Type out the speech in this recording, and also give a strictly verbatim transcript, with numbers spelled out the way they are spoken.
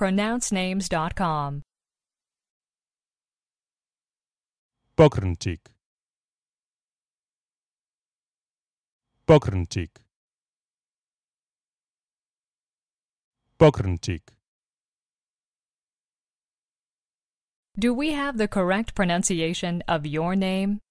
pronounce names dot com. Pokrantik. Pokrantik. Pokrantik. Do we have the correct pronunciation of your name?